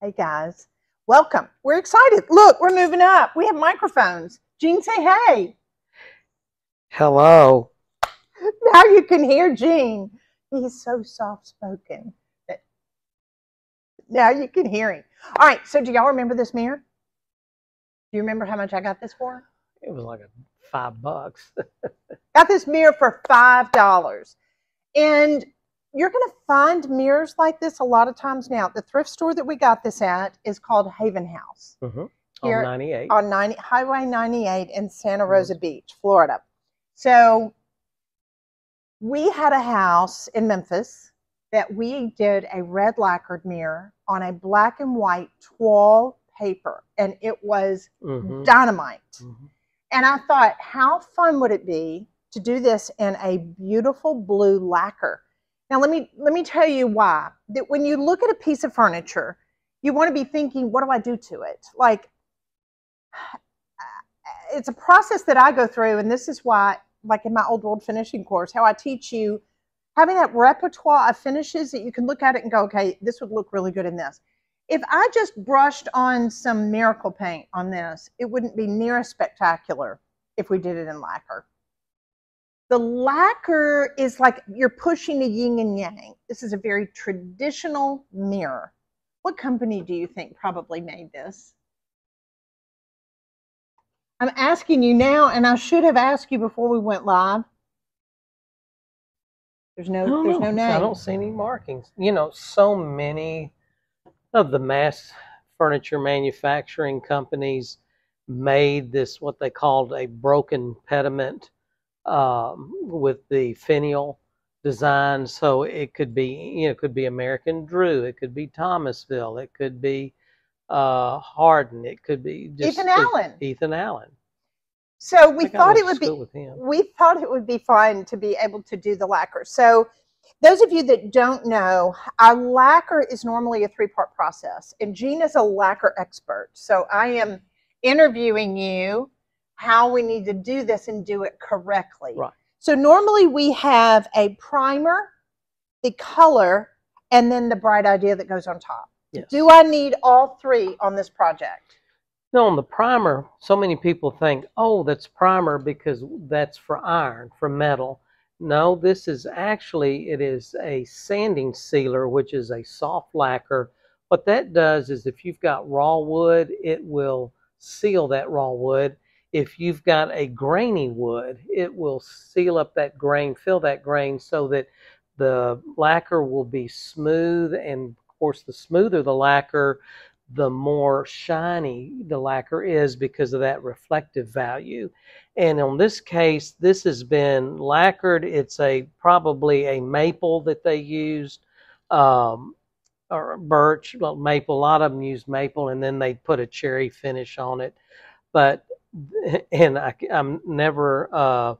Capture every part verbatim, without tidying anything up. Hey guys, welcome. We're excited. Look, we're moving up. We have microphones. Gene, say hey. Hello. Now you can hear Gene. He's so soft-spoken. Now you can hear him. All right, so do y'all remember this mirror? Do you remember how much I got this for? It was like a five bucks. Got this mirror for five dollars. And you're going to find mirrors like this a lot of times now. The thrift store that we got this at is called Haven House. Mm-hmm. Here on ninety-eight. On ninety, Highway ninety-eight in Santa Rosa mm-hmm. Beach, Florida. So we had a house in Memphis that we did a red lacquered mirror on a black and white toile paper, and it was mm-hmm. dynamite. Mm-hmm. And I thought, how fun would it be to do this in a beautiful blue lacquer? Now, let me let me tell you why. That when you look at a piece of furniture, you want to be thinking, what do I do to it? Like, it's a process that I go through, and this is why, like in my old world finishing course, how I teach you having that repertoire of finishes that you can look at it and go, okay, this would look really good in this. If I just brushed on some miracle paint on this, it wouldn't be near as spectacular if we did it in lacquer. The lacquer is like you're pushing a yin and yang. This is a very traditional mirror. What company do you think probably made this? I'm asking you now, and I should have asked you before we went live. There's no, no there's no name. I don't see any markings. You know, so many of the mass furniture manufacturing companies made this, what they called a broken pediment, um, with the finial design. So it could be, you know, it could be American Drew, it could be Thomasville, it could be uh, Hardin, it could be just Ethan Allen. Ethan Allen. So we thought it would be, we thought it would be fun to be able to do the lacquer. So those of you that don't know, our lacquer is normally a three-part process, and Gene is a lacquer expert. So I am interviewing you how we need to do this and do it correctly. Right. So normally we have a primer, the color, and then the bright idea that goes on top. Yes. Do I need all three on this project? No, on the primer, so many people think, oh, that's primer because that's for iron, for metal. No, this is actually, it is a sanding sealer, which is a soft lacquer. What that does is if you've got raw wood, it will seal that raw wood. If you've got a grainy wood, it will seal up that grain, fill that grain so that the lacquer will be smooth. And of course, the smoother the lacquer, the more shiny the lacquer is because of that reflective value. And on this case, this has been lacquered. It's a probably a maple that they used, um, or birch, well, maple. A lot of them used maple, and then they put a cherry finish on it. But and I, I'm never uh,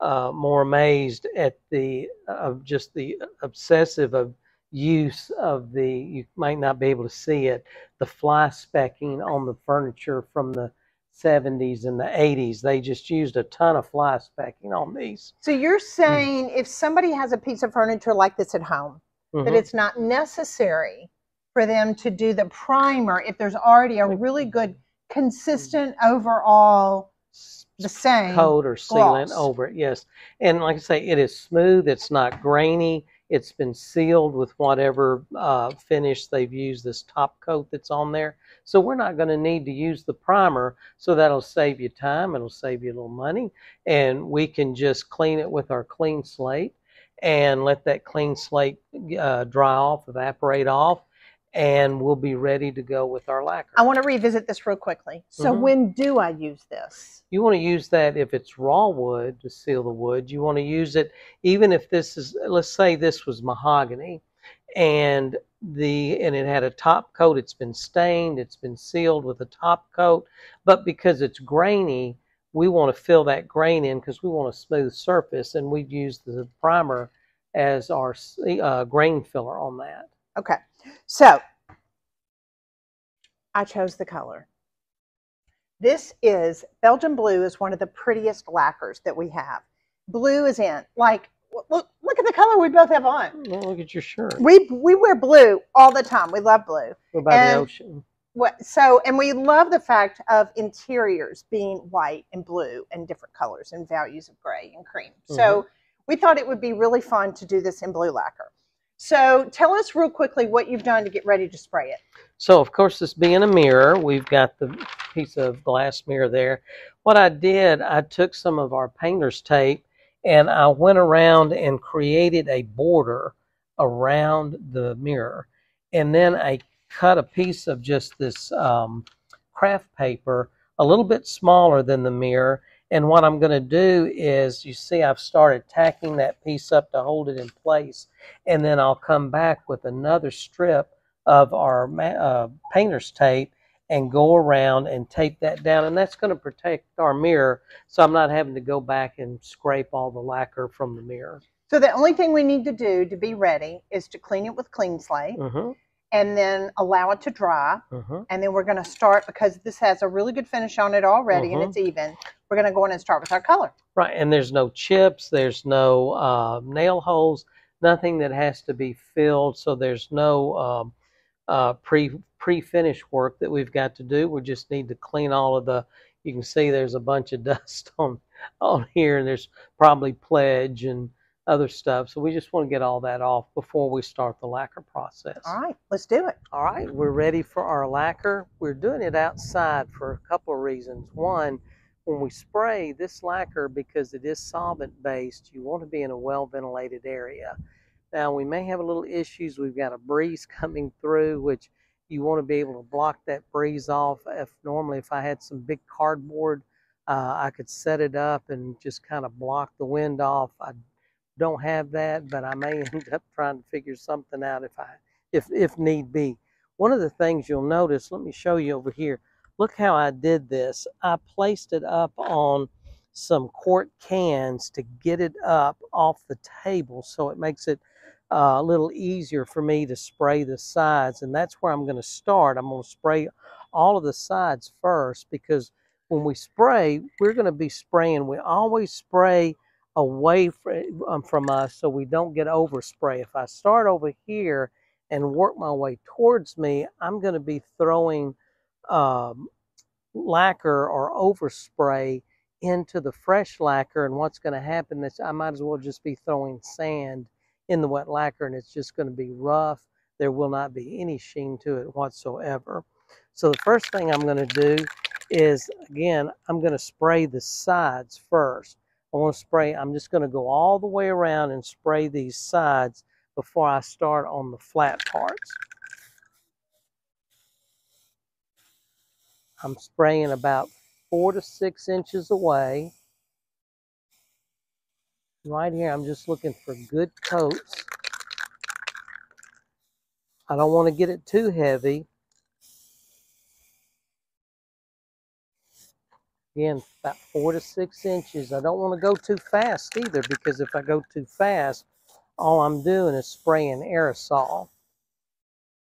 uh, more amazed at the of uh, just the obsessive of. use of the, you might not be able to see it, the fly specking on the furniture from the seventies and the eighties. They just used a ton of fly specking on these. So you're saying mm-hmm. if somebody has a piece of furniture like this at home, mm-hmm. that it's not necessary for them to do the primer if there's already a really good, consistent overall the same coat or sealant gloss over it. Yes. And like I say, it is smooth. It's not grainy. It's been sealed with whatever uh, finish they've used, this top coat that's on there. So we're not going to need to use the primer. So that'll save you time. It'll save you a little money. And we can just clean it with our clean slate and let that clean slate uh, dry off, evaporate off, and we'll be ready to go with our lacquer. I want to revisit this real quickly. So mm-hmm. when do I use this? You want to use that if it's raw wood to seal the wood. You want to use it even if this is, let's say this was mahogany and the and it had a top coat. It's been stained, it's been sealed with a top coat, but because it's grainy, we want to fill that grain in because we want a smooth surface, and we'd use the primer as our uh, grain filler on that. Okay. So, I chose the color. This is, Belgian Blue is one of the prettiest lacquers that we have. Blue is in, like, look, look at the color we both have on. Well, look at your shirt. We we wear blue all the time. We love blue. We're by and the ocean. What, so, and we love the fact of interiors being white and blue and different colors and values of gray and cream. Mm-hmm. So we thought it would be really fun to do this in blue lacquer. So tell us real quickly what you've done to get ready to spray it. So, of course, this being a mirror, we've got the piece of glass mirror there. What I did, I took some of our painter's tape and I went around and created a border around the mirror. And then I cut a piece of just this um, craft paper a little bit smaller than the mirror. And what I'm going to do is, you see, I've started tacking that piece up to hold it in place. And then I'll come back with another strip of our uh, painter's tape and go around and tape that down, and that's going to protect our mirror, so I'm not having to go back and scrape all the lacquer from the mirror. So the only thing we need to do to be ready is to clean it with Clean Slate, mm-hmm. and then allow it to dry, mm-hmm. and then we're going to start, because this has a really good finish on it already, mm-hmm. and it's even, we're going to go in and start with our color. Right, and there's no chips, there's no uh, nail holes, nothing that has to be filled, so there's no um, uh, pre pre-finish work that we've got to do. We just need to clean all of the, you can see there's a bunch of dust on on here, and there's probably pledge and other stuff, so we just want to get all that off before we start the lacquer process. All right, let's do it. All right, we're ready for our lacquer. We're doing it outside for a couple of reasons. One, when we spray this lacquer, because it is solvent based, you want to be in a well ventilated area. Now we may have a little issues. We've got a breeze coming through, which you want to be able to block that breeze off. If normally, if I had some big cardboard, uh, I could set it up and just kind of block the wind off. I don't have that, but I may end up trying to figure something out if I, if if need be. One of the things you'll notice, let me show you over here. Look how I did this. I placed it up on some quart cans to get it up off the table, so it makes it Uh, a little easier for me to spray the sides, and that's where I'm going to start. I'm going to spray all of the sides first, because when we spray, we're going to be spraying. We always spray away from, um, from us, so we don't get overspray. If I start over here and work my way towards me, I'm going to be throwing um, lacquer or overspray into the fresh lacquer, and what's going to happen is I might as well just be throwing sand in the wet lacquer, and it's just going to be rough. There will not be any sheen to it whatsoever. So the first thing I'm going to do is, again, I'm going to spray the sides first. I want to spray, I'm just going to go all the way around and spray these sides before I start on the flat parts. I'm spraying about four to six inches away. Right here, I'm just looking for good coats. I don't want to get it too heavy. Again, about four to six inches. I don't want to go too fast either, because if I go too fast, all I'm doing is spraying aerosol.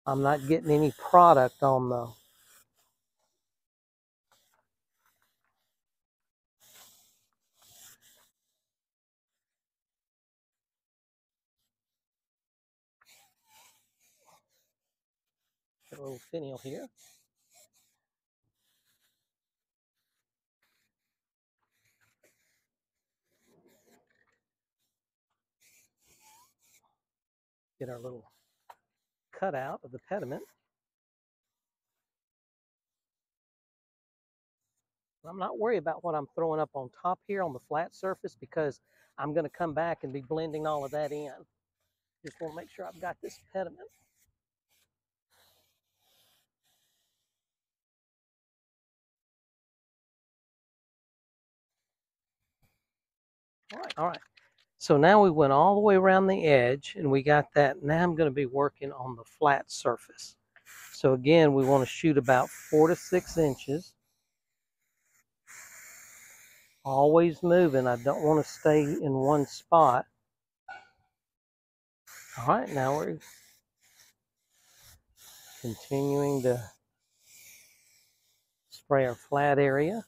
I'm not getting any product on the little finial here. Get our little cutout of the pediment. I'm not worried about what I'm throwing up on top here on the flat surface, because I'm going to come back and be blending all of that in. Just want to make sure I've got this pediment. All right. All right, so now we went all the way around the edge and we got that. Now I'm going to be working on the flat surface. So again, we want to shoot about four to six inches. Always moving. I don't want to stay in one spot. All right, now we're continuing to spray our flat area.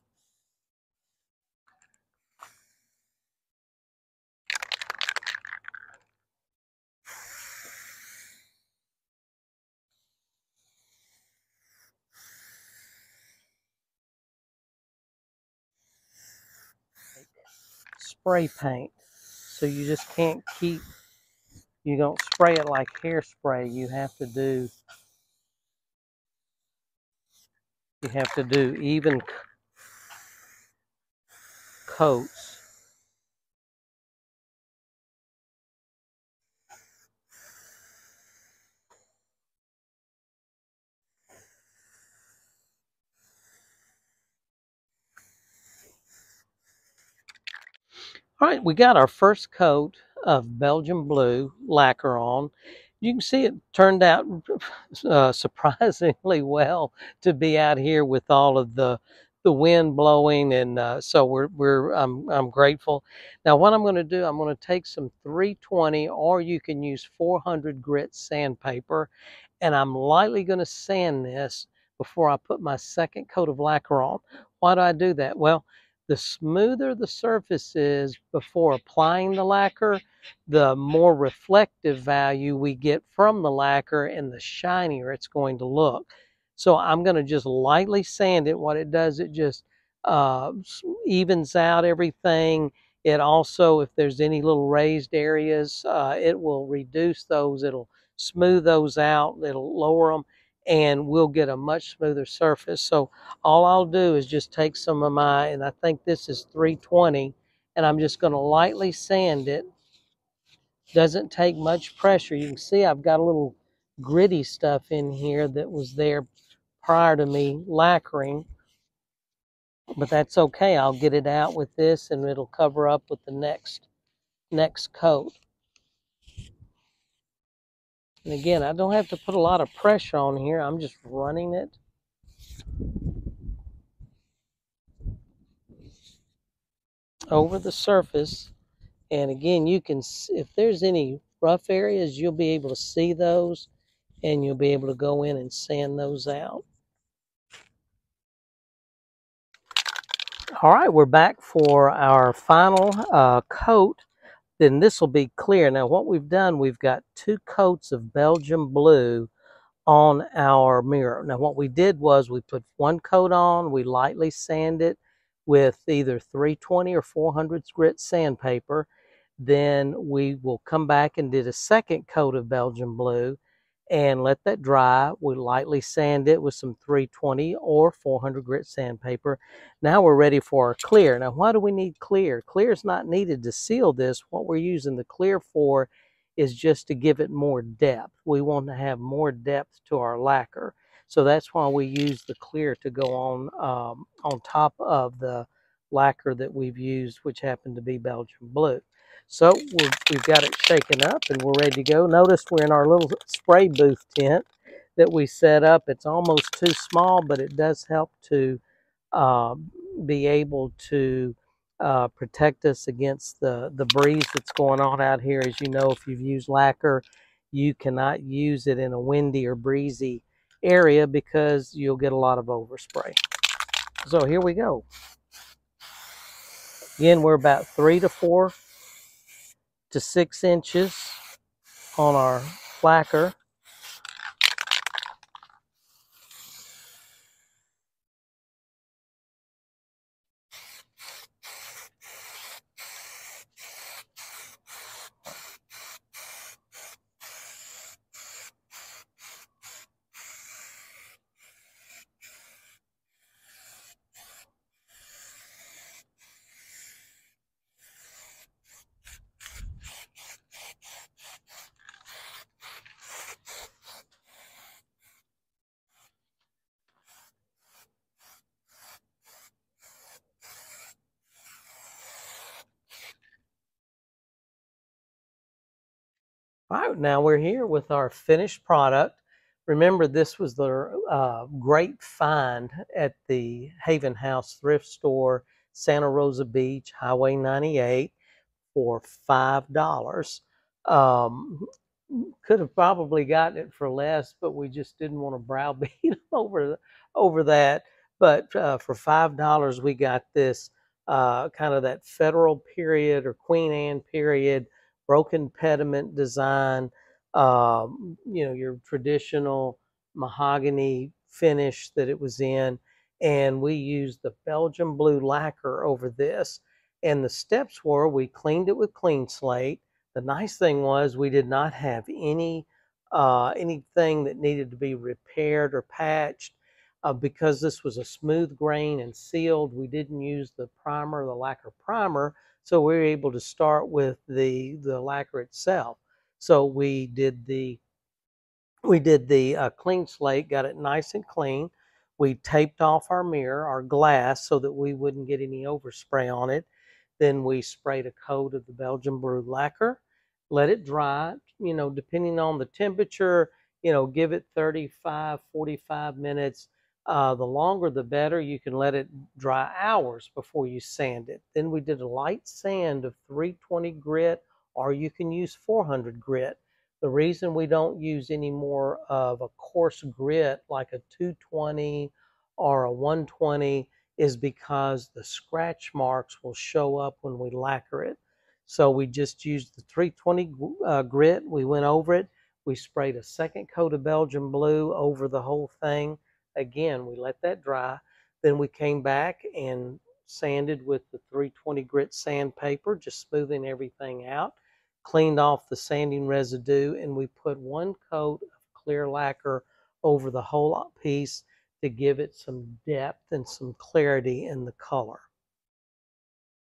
spray paint, so you just can't keep, you don't spray it like hairspray. You have to do, you have to do even coats. All right, we got our first coat of Belgian Blue lacquer on. You can see it turned out uh, surprisingly well to be out here with all of the the wind blowing, and uh, so we're we're I'm I'm grateful. Now what I'm going to do, I'm going to take some three twenty, or you can use four hundred grit sandpaper, and I'm lightly going to sand this before I put my second coat of lacquer on. Why do I do that? Well, the smoother the surface is before applying the lacquer, the more reflective value we get from the lacquer and the shinier it's going to look. So I'm going to just lightly sand it. What it does, it just uh, evens out everything. It also, if there's any little raised areas, uh, it will reduce those. It'll smooth those out. It'll lower them, and we'll get a much smoother surface. So all I'll do is just take some of my, and I think this is three twenty, and I'm just going to lightly sand it. Doesn't take much pressure. You can see I've got a little gritty stuff in here that was there prior to me lacquering, but that's okay. I'll get it out with this, and it'll cover up with the next next coat. And again, I don't have to put a lot of pressure on here. I'm just running it. Over the surface. And again, you can, if there's any rough areas, you'll be able to see those, and you'll be able to go in and sand those out. All right, we're back for our final uh, coat. Then this will be clear. Now what we've done, we've got two coats of Belgian Blue on our mirror. Now what we did was we put one coat on, we lightly sand it with either three twenty or four hundred grit sandpaper. Then we will come back and did a second coat of Belgian Blue and let that dry. We lightly sand it with some three twenty or four hundred grit sandpaper. Now we're ready for our clear. Now why do we need clear? Clear is not needed to seal this. What we're using the clear for is just to give it more depth. We want to have more depth to our lacquer. So that's why we use the clear to go on um, on top of the lacquer that we've used, which happened to be Belgian Blue. So we've got it shaken up, and we're ready to go. Notice we're in our little spray booth tent that we set up. It's almost too small, but it does help to uh, be able to uh, protect us against the, the breeze that's going on out here. As you know, if you've used lacquer, you cannot use it in a windy or breezy area because you'll get a lot of overspray. So here we go. Again, we're about three to four to six inches on our lacquer. All right, now we're here with our finished product. Remember, this was the uh, great find at the Haven House thrift store, Santa Rosa Beach, Highway ninety-eight, for five dollars. Um, could have probably gotten it for less, but we just didn't want to browbeat over, over that. But uh, for five dollars, we got this uh, kind of that federal period or Queen Anne period broken pediment design, um, you know, your traditional mahogany finish that it was in. And we used the Belgian Blue lacquer over this. And the steps were, we cleaned it with Clean Slate. The nice thing was we did not have any uh, anything that needed to be repaired or patched. Uh, because this was a smooth grain and sealed, we didn't use the primer, the lacquer primer, so we were able to start with the the lacquer itself. So we did the we did the uh, Clean Slate, got it nice and clean. We taped off our mirror, our glass, so that we wouldn't get any overspray on it. Then we sprayed a coat of the Belgian Blue lacquer, let it dry. You know, depending on the temperature, you know, give it thirty-five, forty-five minutes. Uh, the longer the better. You can let it dry hours before you sand it. Then we did a light sand of three twenty grit, or you can use four hundred grit. The reason we don't use any more of a coarse grit like a two twenty or a one twenty is because the scratch marks will show up when we lacquer it. So we just used the three twenty uh, grit. We went over it. We sprayed a second coat of Belgian Blue over the whole thing. Again, we let that dry. Then we came back and sanded with the three twenty grit sandpaper, just smoothing everything out, cleaned off the sanding residue, and we put one coat of clear lacquer over the whole piece to give it some depth and some clarity in the color.